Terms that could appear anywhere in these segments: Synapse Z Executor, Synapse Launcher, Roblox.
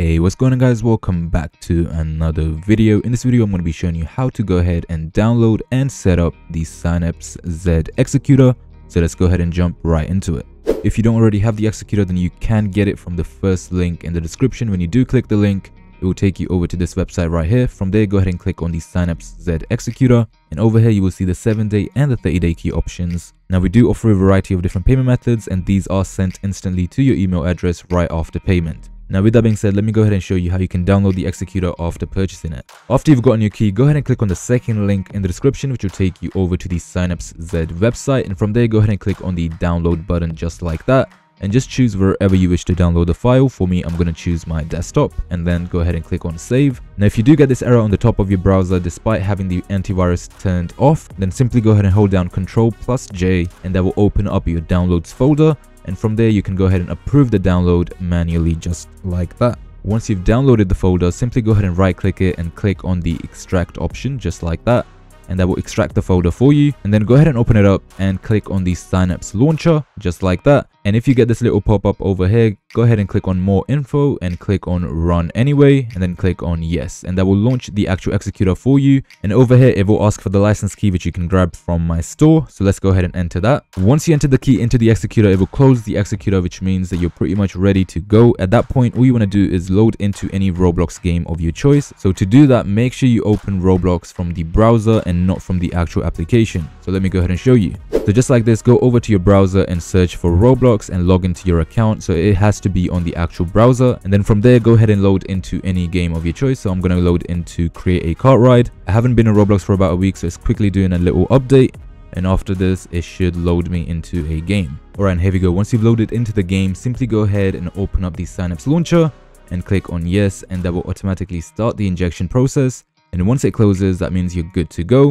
Hey, what's going on guys, welcome back to another video. In this video I'm going to be showing you how to go ahead and download and set up the Synapse Z Executor. So let's go ahead and jump right into it. If you don't already have the executor, then you can get it from the first link in the description. When you do click the link, it will take you over to this website right here. From there, go ahead and click on the Synapse Z Executor, and over here you will see the 7-day and the 30-day key options. Now we do offer a variety of different payment methods, and these are sent instantly to your email address right after payment. Now with that being said, let me go ahead and show you how you can download the executor after purchasing it. After you've gotten your key, go ahead and click on the second link in the description, which will take you over to the Synapse Z website, and from there go ahead and click on the download button just like that, and just choose wherever you wish to download the file. For me, I'm going to choose my desktop, and then go ahead and click on save. Now if you do get this error on the top of your browser despite having the antivirus turned off, then simply go ahead and hold down Ctrl+J, and that will open up your downloads folder. And from there, you can go ahead and approve the download manually just like that. Once you've downloaded the folder, simply go ahead and right click it and click on the extract option just like that. And that will extract the folder for you. And then go ahead and open it up and click on the Synapse Launcher just like that. And if you get this little pop-up over here, go ahead and click on more info and click on run anyway, and then click on yes. And that will launch the actual executor for you. And over here, it will ask for the license key, which you can grab from my store. So let's go ahead and enter that. Once you enter the key into the executor, it will close the executor, which means that you're pretty much ready to go. At that point, all you want to do is load into any Roblox game of your choice. So to do that, make sure you open Roblox from the browser and not from the actual application. So let me go ahead and show you. So just like this, go over to your browser and search for Roblox and log into your account. So it has to be on the actual browser, and then from there go ahead and load into any game of your choice. So I'm going to load into Create a Kart Ride. I haven't been in Roblox for about a week, so it's quickly doing a little update, and after this it should load me into a game. Alright, and here we go. Once you've loaded into the game, simply go ahead and open up the Synapse Launcher and click on yes, and that will automatically start the injection process. And once it closes, that means you're good to go.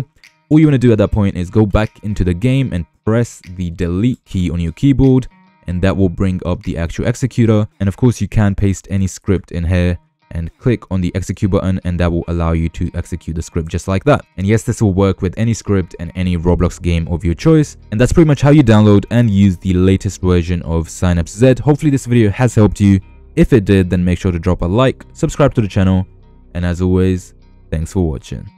All you want to do at that point is go back into the game and press the delete key on your keyboard, and that will bring up the actual executor. And of course you can paste any script in here and click on the execute button, and that will allow you to execute the script just like that. And yes, this will work with any script and any Roblox game of your choice. And that's pretty much how you download and use the latest version of Synapse Z. Hopefully this video has helped you. If it did, then make sure to drop a like, subscribe to the channel, and as always, thanks for watching.